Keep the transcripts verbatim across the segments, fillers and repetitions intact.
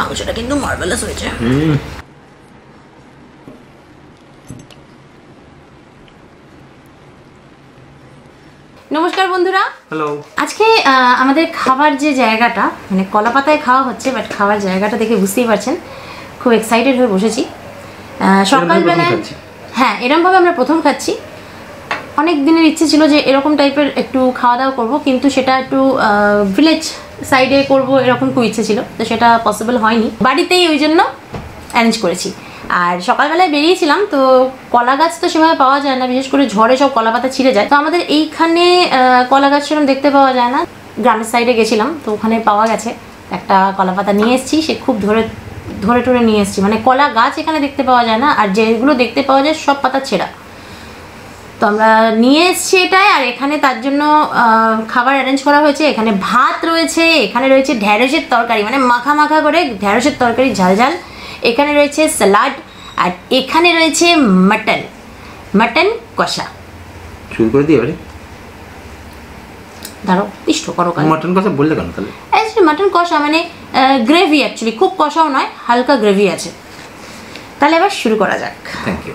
মাংসটা কিন্তু মার্ভেলাস হয়েছে। হুম নমস্কার বন্ধুরা, হ্যালো। আজকে আমাদের খাবার যে জায়গাটা, মানে কলা পাতায় খাওয়া হচ্ছে, বাট খাওয়ার জায়গাটা দেখে বুঝতেই পারছেন খুব এক্সাইটেড হয়ে বসেছি। সকালবেলায় হ্যাঁ এরকমভাবে আমরা প্রথম খাচ্ছি। অনেক দিনের ইচ্ছে ছিল যে এরকম টাইপের একটু খাওয়া দাওয়া করবো, কিন্তু সেটা একটু ভিলেজ সাইডে করবো এরকম খুব ইচ্ছে ছিল, তো সেটা পসিবল হয়নি। বাড়িতেই ওই জন্য অ্যারেঞ্জ করেছি। আর সকালবেলায় বেরিয়েছিলাম, তো কলা গাছ তো সেভাবে পাওয়া যায় না, বিশেষ করে ঝড়ে সব কলা পাতা ছিঁড়ে যায়, তো আমাদের এইখানে কলা গাছ সেরকম দেখতে পাওয়া যায় না। গ্রামের সাইডে গেছিলাম, তো ওখানে পাওয়া গেছে একটা কলা পাতা, নিয়ে এসেছি। সে খুব ধরে ধরে ধরে নিয়ে এসেছি, মানে কলা গাছ এখানে দেখতে পাওয়া যায় না, আর যেগুলো দেখতে পাওয়া যায় সব পাতা ছেঁড়া। তো আমরা নিয়ে এসেছি এটাই। আর এখানে তার জন্য খাবার অ্যারেঞ্জ করা হয়েছে। এখানে ভাত রয়েছে, এখানে রয়েছে ঢ্যাঁড়সের তরকারি, মানে মাখা মাখা করে ঢ্যাঁড়সের তরকারি ঝাল ঝাল, এখানে রয়েছে স্যালাড, আর এখানে রয়েছে মাটন মাটন কষা। শুরু করে দিই, দাঁড়াও পিষ্ট করো। মাটন কষা বললে কেন? তাহলে মাটন কষা মানে গ্রেভি, অ্যাকচুয়ালি খুব কষাও নয়, হালকা গ্রেভি আছে। তাহলে এবার শুরু করা যাক। Thank you.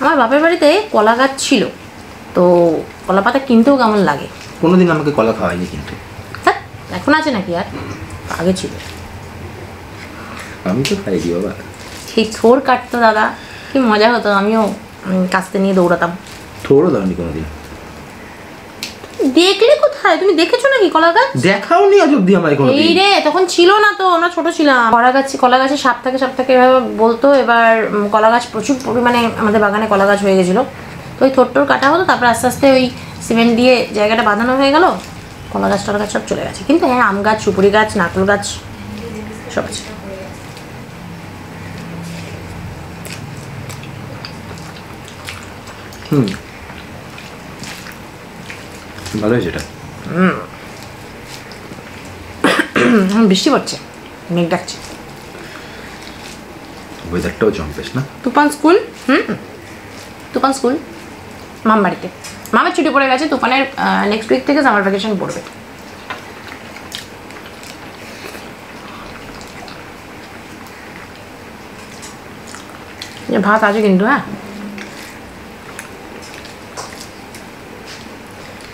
আমার বাপের বাড়িতে কলা গাছ ছিল, তো কলা পাতা কিনতেও কেমন লাগে। কোনোদিন আমাকে কলা খাওয়াইনি, কিন্তু এখন আছে নাকি? আর আগে ছিল, আমি তো খাইনি বাবা। সেই থোর কাটতো দাদা, কি মজা হতো, আমিও কাস্তে নিয়ে দৌড়াতাম। থোরও দাওনি কোনোদিন? দেখলে কোথায়, তুমি দেখেছো নাকি কলা গাছ? দেখাওনি আজ অবধি আমায় কোনোদিন। এই রে তখন ছিল না, তো আমরা ছোট ছিলাম। কলা গাছ, কলা গাছে সাপ থাকে, সাপ থাকে এভাবে বলতো। এবার কলা গাছ প্রচুর পরিমাণে আমাদের বাগানে কলা গাছ হয়ে গেছিলো, তো ওই থোরটোর কাটা হতো, তারপর আস্তে আস্তে ওই সিমেন্ট দিয়ে জায়গাটা বাঁধানো হয়ে গেল, কলা গাছ টলা গাছ সব চলে গেছে। কিন্তু হ্যাঁ আম গাছ, সুপুরি গাছ, নারকেল গাছ সব আছে। হুম ভালো হয়েছে এটা। হুম বৃষ্টি পড়ছে, মেঘ ডাকছে, ওয়েদারটাও জম্পেস না। তুফান স্কুল, হুম তুফান স্কুল মাম বাড়িতে, মামের ছুটি পড়ে গেছে। তুফানের নেক্সট উইক থেকে সামার ভ্যাকেশন পড়বে। ভাত আছে কিন্তু, হ্যাঁ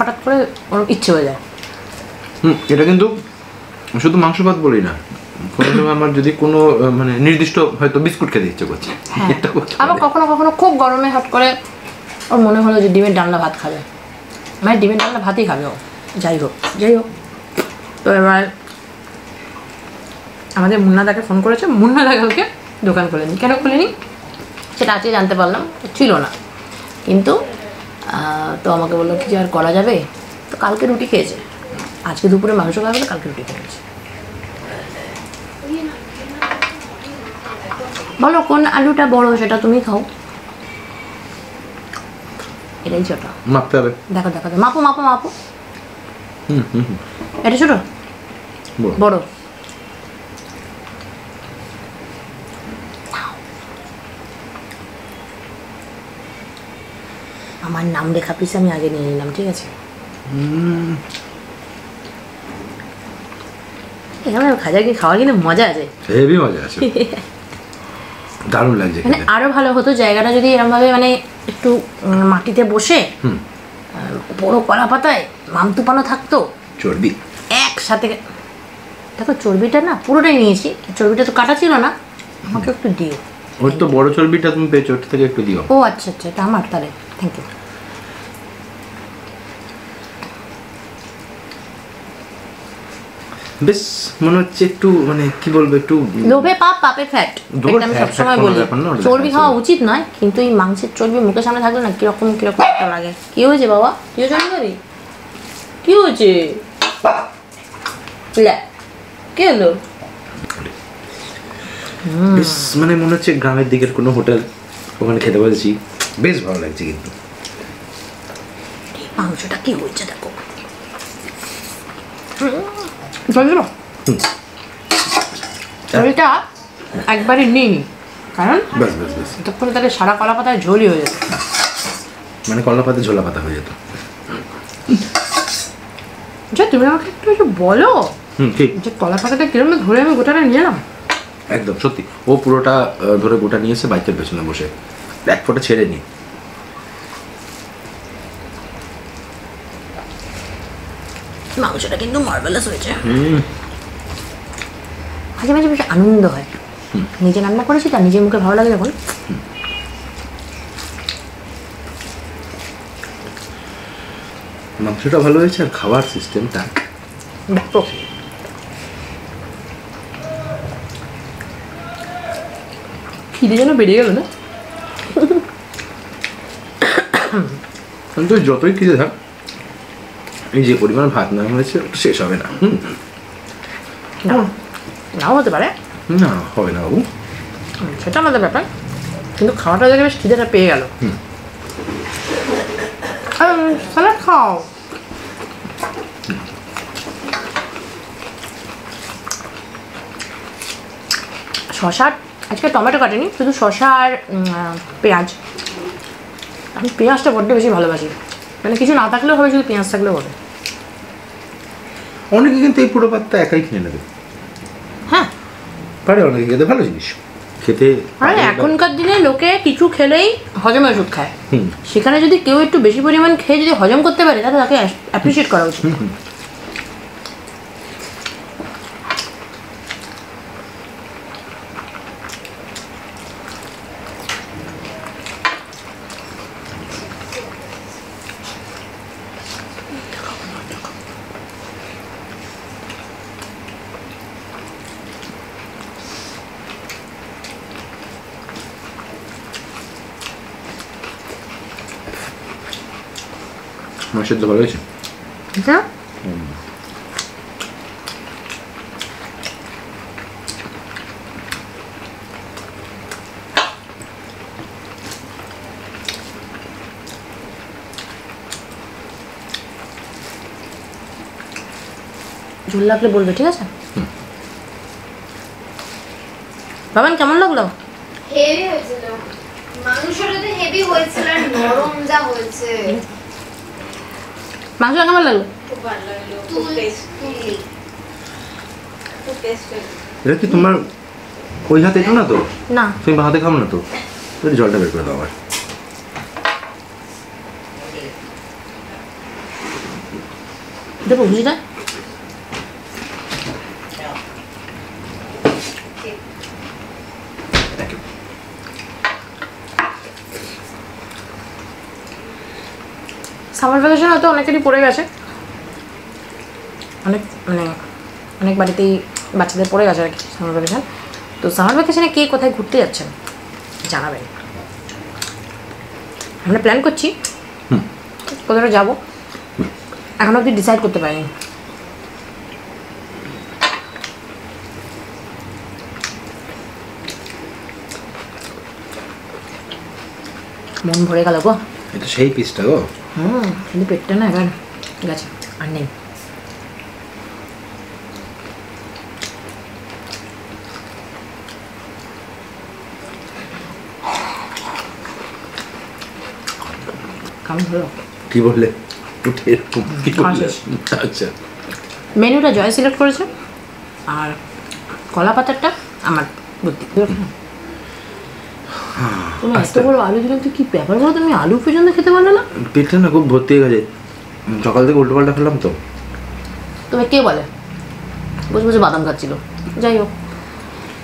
হঠাৎ করে ওর ইচ্ছে হয়ে যায়। হুম এটা কিন্তু শুধু মাংস ভাত বলি না, কোনো সময় আমার যদি কোনো মানে নির্দিষ্ট হয়তো বিস্কুট খেতে ইচ্ছে করছে, আবার কখনো কখনো খুব গরমে হট করে ওর মনে হলো যে ডিমের ডালনা ভাত খাবে, মানে ডিমের ডালনা ভাতই খাবে ও। যাই হোক যাই হোক তো এবার আমাদের মুন্নাদাকে ফোন করেছে, মুন্নাদাকে ওকে দোকান খুলে নিই, কেন খুলে নিই সেটা আজকে জানতে পারলাম, ছিল না। কিন্তু তো আমাকে বললো কি যে আর করা যাবে, তো কালকে রুটি খেয়েছে, আজকে দুপুরে মাংস খাওয়া গেলে কালকে রুটি খেয়েছে। বলো কোন আলুটা বড় সেটা তুমি খাও, এটাই ছোট। মাপতে হবে, দেখো দেখো মাপো মাপো মাপো। হুম হুম এটা ছোট বড়, আমার নাম লেখা পিস আমি আগে নিয়ে নিলাম, ঠিক আছে। এখানে খাজা কি খাওয়া কিন্তু মজা আছে, হেভি মজা আছে, দারুণ লাগছে। মানে আরো ভালো হতো জায়গাটা যদি এরকম ভাবে মানে একটু মাটিতে বসে বড় কলা পাতায় মামতুপানো থাকতো, চর্বি একসাথে। দেখো চর্বিটা না পুরোটাই নিয়েছি, চর্বিটা তো কাটা ছিল না, আমাকে একটু দিও। ওই তো বড় চর্বিটা তুমি পেয়েছো, ওটা থেকে একটু দিও। ও আচ্ছা আচ্ছা, এটা আমার, তাহলে থ্যাংক ইউ। বেশ মনে হচ্ছে একটু মানে কি বলবো, একটু লোভে পাপ পাপে ফ্যাট, এটা আমি সবসময় বলি। চর্বি হওয়া উচিত নয়, কিন্তু এই মাংসের চর্বি মুখের সামনে থাকলে না কিরকম কিরকম একটা লাগে। কি হয়েছে বাবা, কি হয়েছে জানি, কি হয়েছে কে হলো? বেশ মানে মনে হচ্ছে গ্রামের দিকের কোনো হোটেল, ওখানে খেতে বসেছি, বেশ ভালো লাগছে। কিন্তু মাংসটা কি হয়েছে দেখো, একবারে নেই কারণ তখন তাহলে সারা কলা পাতায় ঝোলই হয়ে যেত, মানে কলা পাতা ঝোলা পাতা হয়ে যেত। তুমি আমাকে একটু বলো যে কলা পাতাটা কিরকম ধরে আমি গোটাটা নিয়ে এলাম। একদম সত্যি, ও পুরোটা ধরে গোটা নিয়েছে বাইকের পেছনে বসে, এক ফোঁটা ছেড়ে নি। মাংসটা কিন্তু মার্ভেলাস হয়েছে। মাঝে মাঝে বেশ আনন্দ হয়, নিজে রান্না করেছি তার নিজের মুখে ভালো লাগে। যখন মাংসটা ভালো হয়েছে আর খাওয়ার সিস্টেমটা খিদে যেন বেড়ে গেল না, কিন্তু যতই খিদে থাক এই যে পরিমাণ ভাত না হয়েছে শেষ হবে না। হুম, নাও হতে পারে, না হবে না বাবু, সেটা আমাদের ব্যাপার, কিন্তু খাওয়াটা দেখে বেশ খিদেটা পেয়ে গেল। স্যালাড খাও, শশা আজকে টমেটো কাটেনি, শুধু শশা আর পেঁয়াজ। আমি পেঁয়াজটা বড্ড বেশি ভালোবাসি, মানে কিছু না থাকলেও হবে, শুধু পেঁয়াজ থাকলেও হবে। অনেকে কিন্তু এই পুরো পাতটা একাই কিনে নেবে, হ্যাঁ পারে অনেকে, খেতে ভালো জিনিস খেতে। আরে এখনকার দিনে লোকে কিছু খেলেই হজমের ওষুধ খায়, সেখানে যদি কেউ একটু বেশি পরিমাণ খেয়ে যদি হজম করতে পারে তাহলে তাকে অ্যাপ্রিসিয়েট করা উচিত। মাংসের তো ভালো হয়েছে, ঝোল লাগলে বলবে, ঠিক আছে বাবা? কেমন লাগলো? হেভি হয়েছিল মাংসটা, তো হেভি হয়েছিল আর নরম যা হয়েছে। মাংসটা কেমন লাগলো? এটা কি তোমার ওই হাতে খাও না তো? না তুমি হাতে খাও না তো, জলটা বের করে দাও। আমার দেবো বুঝিটা, সামার ভ্যাকেশন হয়তো অনেকেরই পড়ে গেছে, অনেক মানে অনেক বাড়িতেই বাচ্চাদের পড়ে গেছে আর কি সামার ভ্যাকেশন। তো সামার ভ্যাকেশনে কে কোথায় ঘুরতে যাচ্ছেন জানাবেন, আমরা প্ল্যান করছি কোথাও যাবো, এখনও অবধি ডিসাইড করতে পারিনি। মন ভরে গেল গো, এটা সেই পিসটা গো। হুম, কিন্তু পেটটা না এখন গেছে আর নেই। কি বললে? আচ্ছা, মেনুটা জয় সিলেক্ট করেছে আর কলা পাতারটা আমার বুদ্ধি। তুমি এত বড় আলু দিলাম, তুই কি ব্যাপার বলো, তুমি আলু পর্যন্ত খেতে পারলে না? পেটটা না খুব ভর্তি হয়ে গেছে, সকাল থেকে উল্টো পাল্টা খেলাম তো। তুমি কে বলে? বসে বসে বাদাম খাচ্ছিল। যাই হোক,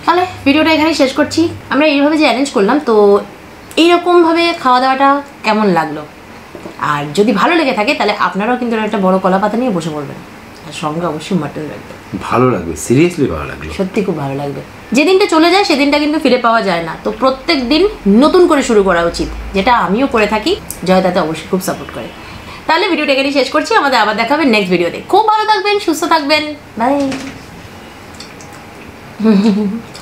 তাহলে ভিডিওটা এখানেই শেষ করছি। আমরা এইভাবে যে অ্যারেঞ্জ করলাম, তো এইরকমভাবে খাওয়া দাওয়াটা কেমন লাগলো? আর যদি ভালো লেগে থাকে তাহলে আপনারাও কিন্তু একটা বড় কলা পাতা নিয়ে বসে পড়বেন, আর সঙ্গে অবশ্যই মাটন রাখবেন। ভালো লাগবে, সিরিয়াসলি ভালো লাগবে, সত্যি খুব ভালো লাগবে। যেদিনটা চলে যায় সেদিনটা কিন্তু ফিরে পাওয়া যায় না, তো প্রত্যেক দিন নতুন করে শুরু করা উচিত, যেটা আমিও করে থাকি। জয় দাদা অবশ্যই খুব সাপোর্ট করে। তাহলে ভিডিওটা এখানেই শেষ করছি, আমাদের আবার দেখা হবে নেক্সট ভিডিওতে। খুব ভালো থাকবেন, সুস্থ থাকবেন, বাই।